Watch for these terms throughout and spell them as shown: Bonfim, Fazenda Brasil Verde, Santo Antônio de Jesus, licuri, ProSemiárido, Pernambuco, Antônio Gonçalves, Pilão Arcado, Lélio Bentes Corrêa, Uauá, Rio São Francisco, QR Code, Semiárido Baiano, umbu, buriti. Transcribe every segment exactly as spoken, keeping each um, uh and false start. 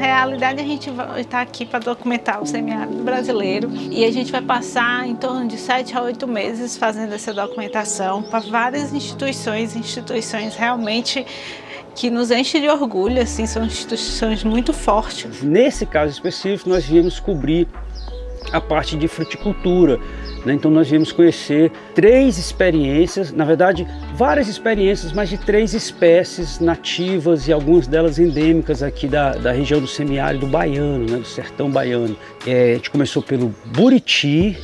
realidade, a gente está aqui para documentar o semiárido brasileiro e a gente vai passar em torno de sete a oito meses fazendo essa documentação para várias instituições, instituições realmente que nos enche de orgulho, assim, são instituições muito fortes. Nesse caso específico, nós viemos cobrir a parte de fruticultura, né? Então nós viemos conhecer três experiências, na verdade várias experiências, mas de três espécies nativas e algumas delas endêmicas aqui da, da região do semiárido baiano, né? Do sertão baiano. É, a gente começou pelo buriti,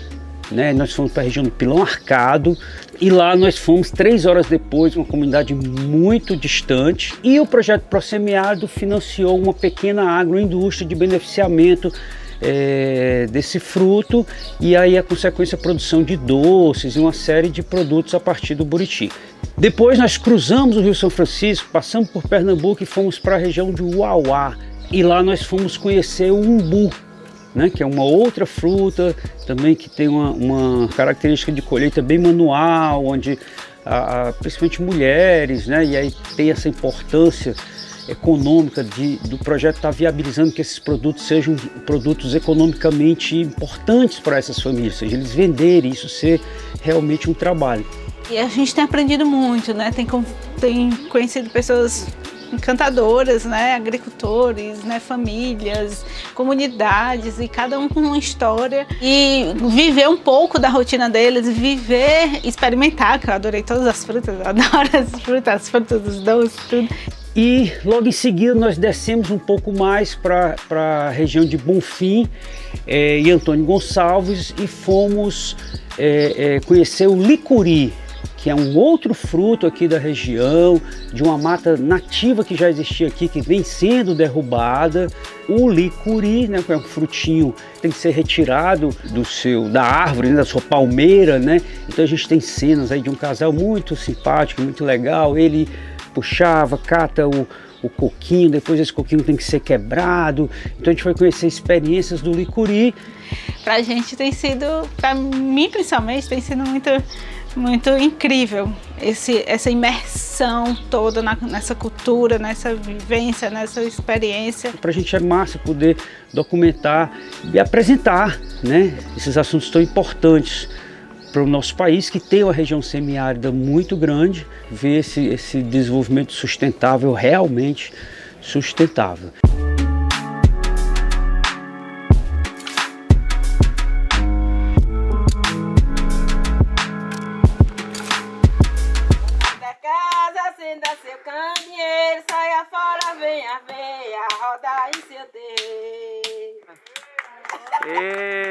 né? Nós fomos para a região do Pilão Arcado e lá nós fomos três horas depois, uma comunidade muito distante, e o projeto ProSemiárido financiou uma pequena agroindústria de beneficiamento É, desse fruto, e aí a consequência a produção de doces e uma série de produtos a partir do buriti. Depois nós cruzamos o Rio São Francisco, passamos por Pernambuco e fomos para a região de Uauá, e lá nós fomos conhecer o umbu, né, que é uma outra fruta também que tem uma, uma característica de colheita bem manual, onde a, a, principalmente mulheres, né, e aí tem essa importância econômica de, do projeto estar viabilizando que esses produtos sejam produtos economicamente importantes para essas famílias, ou seja, eles venderem, isso ser realmente um trabalho. E a gente tem aprendido muito, né? Tem, tem conhecido pessoas encantadoras, né? Agricultores, né? Famílias, comunidades, e cada um com uma história, e viver um pouco da rotina deles, viver, experimentar, que eu adorei todas as frutas, eu adoro as frutas, as frutas dos doces, tudo. E logo em seguida nós descemos um pouco mais para a região de Bonfim é, e Antônio Gonçalves e fomos é, é, conhecer o licuri, que é um outro fruto aqui da região, de uma mata nativa que já existia aqui, que vem sendo derrubada. O licuri, né, que é um frutinho que tem que ser retirado do seu, da árvore, né, da sua palmeira, né? Então a gente tem cenas aí de um casal muito simpático, muito legal. Ele puxava, cata o, o coquinho, depois esse coquinho tem que ser quebrado. Então a gente foi conhecer experiências do licuri. Pra gente tem sido, pra mim principalmente, tem sido muito, muito incrível esse, essa imersão toda na, nessa cultura, nessa vivência, nessa experiência. Pra gente é massa poder documentar e apresentar, né, esses assuntos tão importantes para o nosso país, que tem uma região semiárida muito grande, ver esse, esse desenvolvimento sustentável, realmente sustentável. Da casa, acenda seu candeeiro, saia fora, venha, venha, roda em seu dedo.